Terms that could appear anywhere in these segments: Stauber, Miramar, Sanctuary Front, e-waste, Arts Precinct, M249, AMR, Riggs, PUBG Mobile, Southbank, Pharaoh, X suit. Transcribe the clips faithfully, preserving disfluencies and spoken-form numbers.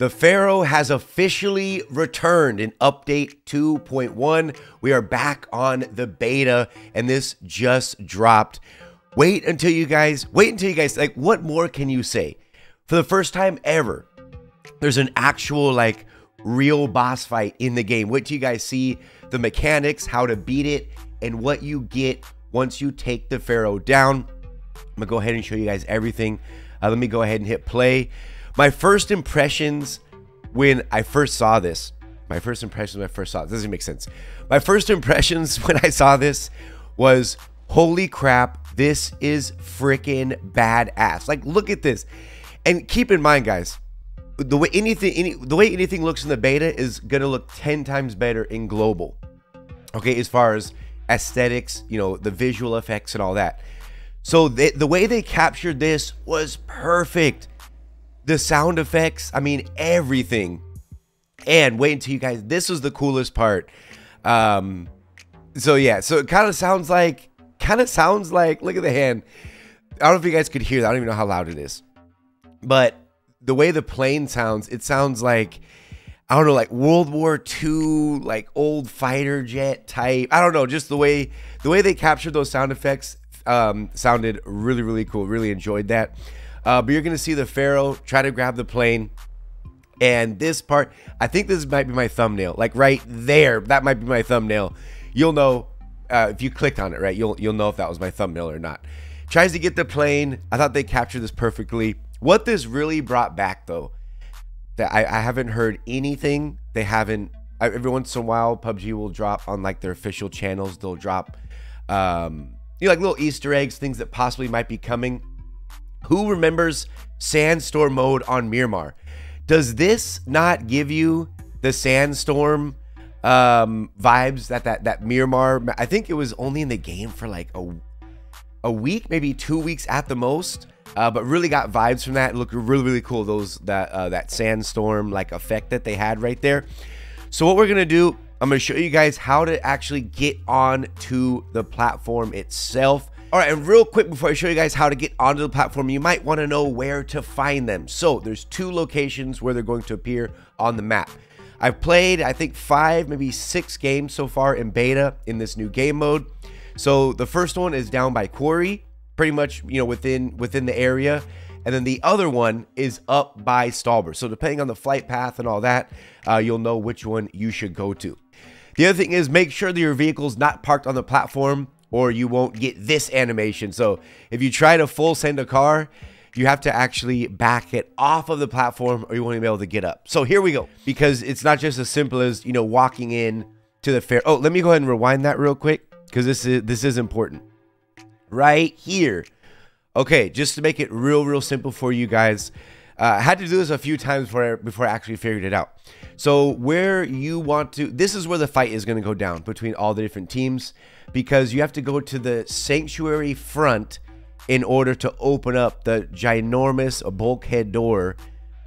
The Pharaoh has officially returned in update two point one. We are back on the beta and this just dropped. Wait until you guys, wait until you guys, like, what more can you say? For the first time ever, there's an actual, like, real boss fight in the game. What do you guys see? The mechanics, how to beat it, and what you get once you take the Pharaoh down. I'm gonna go ahead and show you guys everything. Uh, let me go ahead and hit play. My first impressions when I first saw this, my first impressions when I first saw it, this doesn't make sense. My first impressions when I saw this was, holy crap, this is freaking badass. Like, look at this. And keep in mind, guys, the way anything, any, the way anything looks in the beta is gonna look ten times better in global. Okay, as far as aesthetics, you know, the visual effects and all that. So they, the way they captured this was perfect. The sound effects, I mean, everything. And wait until you guys, this was the coolest part. Um, so yeah, so it kind of sounds like, kind of sounds like, look at the hand. I don't know if you guys could hear that. I don't even know how loud it is. But the way the plane sounds, it sounds like, I don't know, like World War Two, like old fighter jet type. I don't know, just the way, the way they captured those sound effects um, sounded really, really cool. Really enjoyed that. Uh, but you're going to see the Pharaoh try to grab the plane. And this part, I think this might be my thumbnail. Like right there, that might be my thumbnail. You'll know uh, if you clicked on it, right? You'll, you'll know if that was my thumbnail or not. Tries to get the plane. I thought they captured this perfectly. What this really brought back, though, that I, I haven't heard anything. They haven't. I, every once in a while, P U B G will drop on like their official channels. They'll drop, um, you know, like little Easter eggs, things that possibly might be coming. Who remembers sandstorm mode on Miramar? Does this not give you the sandstorm um, vibes that, that that Miramar, I think it was only in the game for like a, a week, maybe two weeks at the most, uh, but really got vibes from that. It looked really, really cool, those that, uh, that sandstorm like effect that they had right there. So what we're gonna do, I'm gonna show you guys how to actually get on to the platform itself. All right, and real quick before I show you guys how to get onto the platform, you might want to know where to find them. So there's two locations where they're going to appear on the map. I've played, I think, five, maybe six games so far in beta in this new game mode. So the first one is down by Quarry, pretty much, you know, within within the area. And then the other one is up by Stauber. So depending on the flight path and all that, uh, you'll know which one you should go to. The other thing is make sure that your vehicle's not parked on the platform, or you won't get this animation. So if you try to full send a car, you have to actually back it off of the platform or you won't even be able to get up. So here we go, because it's not just as simple as, you know, walking in to the fair. Oh, let me go ahead and rewind that real quick, because this is, this is important. Right here. Okay, just to make it real, real simple for you guys. Uh, I had to do this a few times before I, before I actually figured it out. So where you want to, this is where the fight is gonna go down between all the different teams, because you have to go to the Sanctuary Front in order to open up the ginormous bulkhead door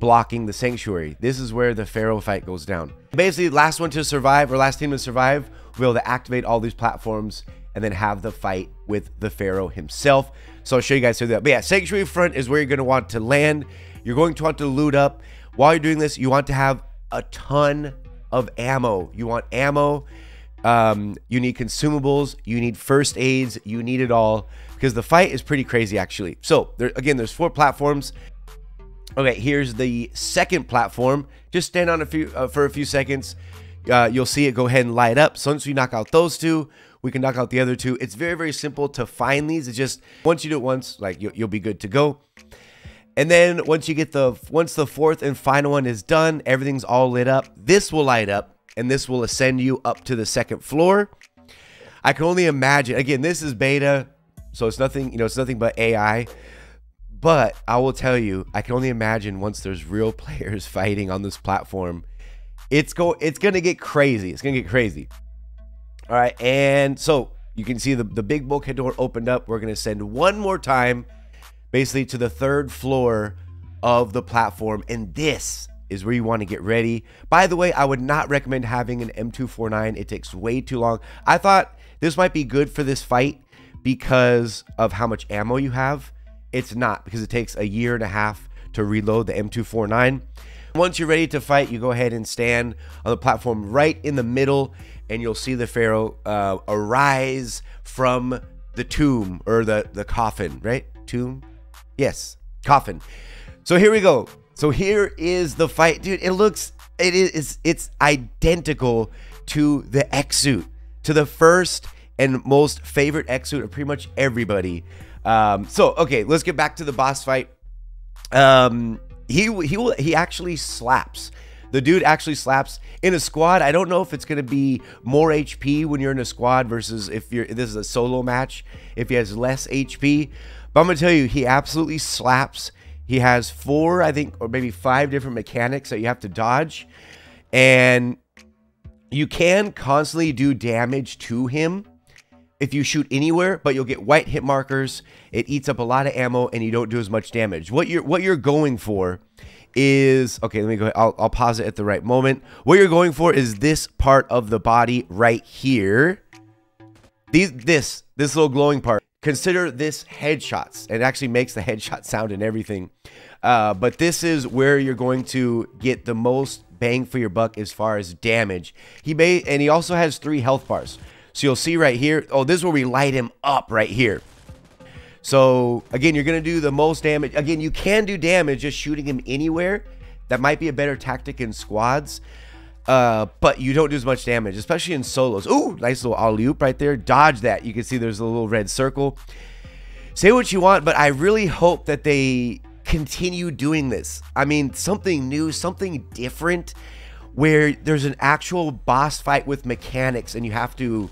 blocking the Sanctuary. This is where the Pharaoh fight goes down. Basically, last one to survive, or last team to survive, will be able to activate all these platforms and then have the fight with the Pharaoh himself. So I'll show you guys through that. But yeah, Sanctuary Front is where you're gonna want to land. You're going to want to loot up. While you're doing this, you want to have a ton of ammo. You want ammo, um, you need consumables, you need first aids, you need it all, because the fight is pretty crazy actually. So there, again, there's four platforms. Okay, here's the second platform. Just stand on a few uh, for a few seconds. Uh, you'll see it go ahead and light up. So once we knock out those two, we can knock out the other two. It's very, very simple to find these. It's just, once you do it once, like you'll, you'll be good to go. And then once you get the, once the fourth and final one is done, everything's all lit up. This will light up and this will ascend you up to the second floor. I can only imagine, again, this is beta, so it's nothing, you know, it's nothing but A I. But I will tell you, I can only imagine once there's real players fighting on this platform, it's go, it's gonna get crazy. It's gonna get crazy. All right, and so you can see the, the big bulkhead door opened up. We're gonna send one more time, basically to the third floor of the platform. And this is where you want to get ready. By the way, I would not recommend having an M two forty-nine. It takes way too long. I thought this might be good for this fight because of how much ammo you have. It's not, because it takes a year and a half to reload the M two forty-nine. Once you're ready to fight, you go ahead and stand on the platform right in the middle, and you'll see the Pharaoh uh, arise from the tomb, or the, the coffin, right? Tomb? Yes, coffin. So here we go. So here is the fight. Dude, it looks, it is, it's identical to the X suit, to the first and most favorite X suit of pretty much everybody. Um, so, okay, let's get back to the boss fight. Um, he, he will, he actually slaps. The dude actually slaps in a squad. I don't know if it's going to be more H P when you're in a squad versus if you're, this is a solo match, if he has less H P. But I'm going to tell you, he absolutely slaps. He has four, I think, or maybe five different mechanics that you have to dodge. And you can constantly do damage to him if you shoot anywhere, but you'll get white hit markers. It eats up a lot of ammo and you don't do as much damage. What you're, what you're going for is, okay, let me go ahead. I'll, I'll pause it at the right moment. What you're going for is this part of the body right here. These, this, this little glowing part. Consider this headshots. It actually makes the headshot sound and everything. Uh, but this is where you're going to get the most bang for your buck as far as damage. He may, and he also has three health bars. So you'll see right here. Oh, this is where we light him up right here. So again, you're gonna do the most damage. Again, you can do damage just shooting him anywhere. That might be a better tactic in squads, uh, but you don't do as much damage, especially in solos. Ooh, nice little alley-oop right there. Dodge that. You can see there's a little red circle. Say what you want, but I really hope that they continue doing this. I mean, something new, something different, where there's an actual boss fight with mechanics and you have to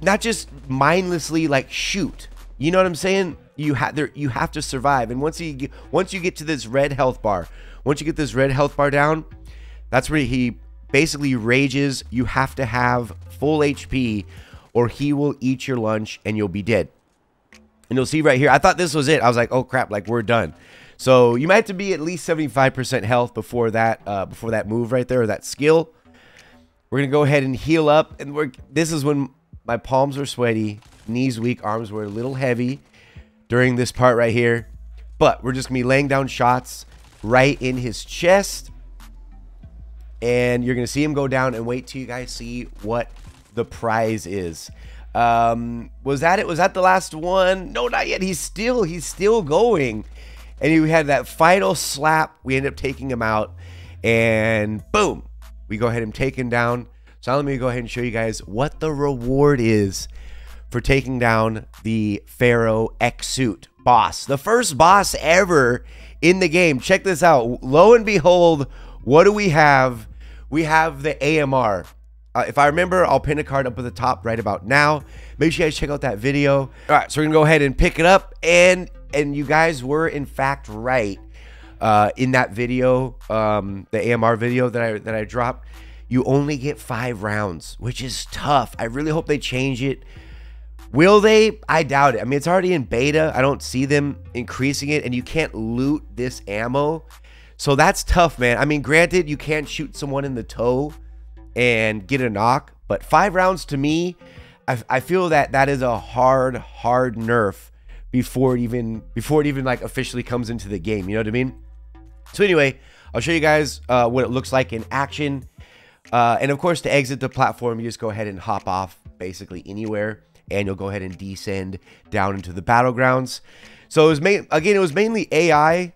not just mindlessly like shoot. You know what I'm saying? You have there. You have to survive. And once you get, once you get to this red health bar, once you get this red health bar down, that's where he basically rages. You have to have full H P, or he will eat your lunch and you'll be dead. And you'll see right here. I thought this was it. I was like, oh crap! Like we're done. So you might have to be at least seventy-five percent health before that. Uh, before that move right there, or that skill. We're gonna go ahead and heal up. And we're. This is when my palms are sweaty. Knees weak, arms were a little heavy during this part right here, but we're just gonna be laying down shots right in his chest, and you're gonna see him go down. And wait till you guys see what the prize is. Um was that it? Was that the last one? No, not yet. He's still he's still going, and we had that final slap. We end up taking him out, and boom, we go ahead and take him down. So let me go ahead and show you guys what the reward is for taking down the Pharaoh X suit boss, the first boss ever in the game. Check this out. Lo and behold, what do we have? We have the A M R. Uh, if I remember, I'll pin a card up at the top right about now. Make sure you guys check out that video. All right, so we're gonna go ahead and pick it up, and and you guys were in fact right uh, in that video, um, the A M R video that I that I dropped. You only get five rounds, which is tough. I really hope they change it. Will they? I doubt it. I mean, it's already in beta. I don't see them increasing it, and you can't loot this ammo. So that's tough, man. I mean, granted, you can shoot someone in the toe and get a knock, but five rounds to me, I, I feel that that is a hard, hard nerf before it even, before it even like officially comes into the game. You know what I mean? So anyway, I'll show you guys uh, what it looks like in action. Uh, and of course, to exit the platform, you just go ahead and hop off basically anywhere, and you'll go ahead and descend down into the battlegrounds. So it was main, again, it was mainly A I,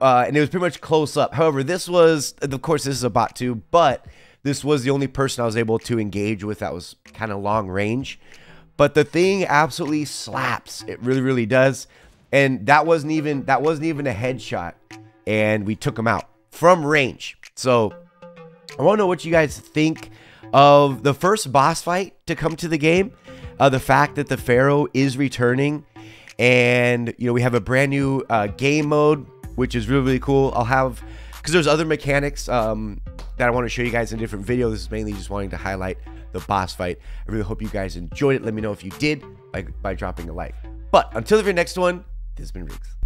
uh, and it was pretty much close up. However, this was, of course, this is a bot too, but this was the only person I was able to engage with that was kind of long range. But the thing absolutely slaps. It really, really does. And that wasn't even, that wasn't even a headshot, and we took him out from range. So I want to know what you guys think of the first boss fight to come to the game. Uh, the fact that the Pharaoh is returning, and you know, we have a brand new uh, game mode, which is really, really cool. I'll have, because there's other mechanics um, that I want to show you guys in a different video. This is mainly just wanting to highlight the boss fight. I really hope you guys enjoyed it. Let me know if you did by, by dropping a like. But until the very next one, this has been Riggs.